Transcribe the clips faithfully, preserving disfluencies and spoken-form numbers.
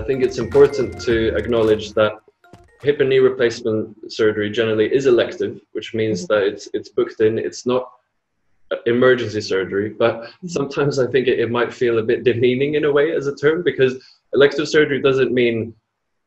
I think it's important to acknowledge that hip and knee replacement surgery generally is elective, which means that it's it's booked in, it's not emergency surgery, but sometimes I think it, it might feel a bit demeaning in a way as a term, because elective surgery doesn't mean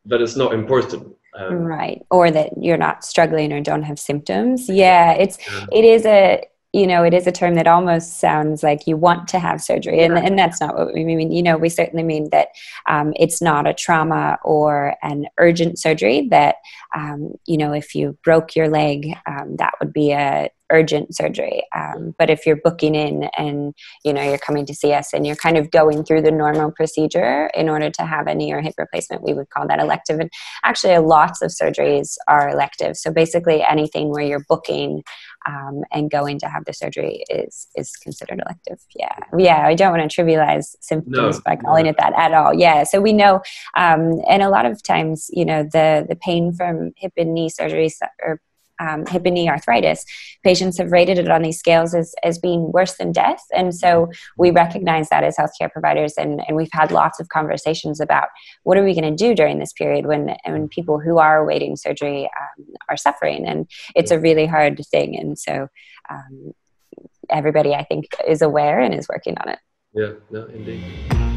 that it's not important. Um, right, or that you're not struggling or don't have symptoms. Yeah, it's yeah. it is a you know it is a term that almost sounds like you want to have surgery, and and that's not what we mean. You know, we certainly mean that um, it's not a trauma or an urgent surgery. That um, you know, if you broke your leg, um, that would be a urgent surgery. Um, but if you're booking in and, you know, you're coming to see us and you're kind of going through the normal procedure in order to have a knee or hip replacement, we would call that elective. And actually lots of surgeries are elective. So basically anything where you're booking um, and going to have the surgery is, is considered elective. Yeah. Yeah. I don't want to trivialize symptoms no, by calling no. it that at all. Yeah. So we know, um, and a lot of times, you know, the, the pain from hip and knee surgeries or Um, hip and knee arthritis, patients have rated it on these scales as, as being worse than death. And so we recognize that as healthcare providers, and, and we've had lots of conversations about what are we going to do during this period when, when people who are awaiting surgery um, are suffering. And it's a really hard thing. And so um, everybody, I think, is aware and is working on it. Yeah, no, indeed.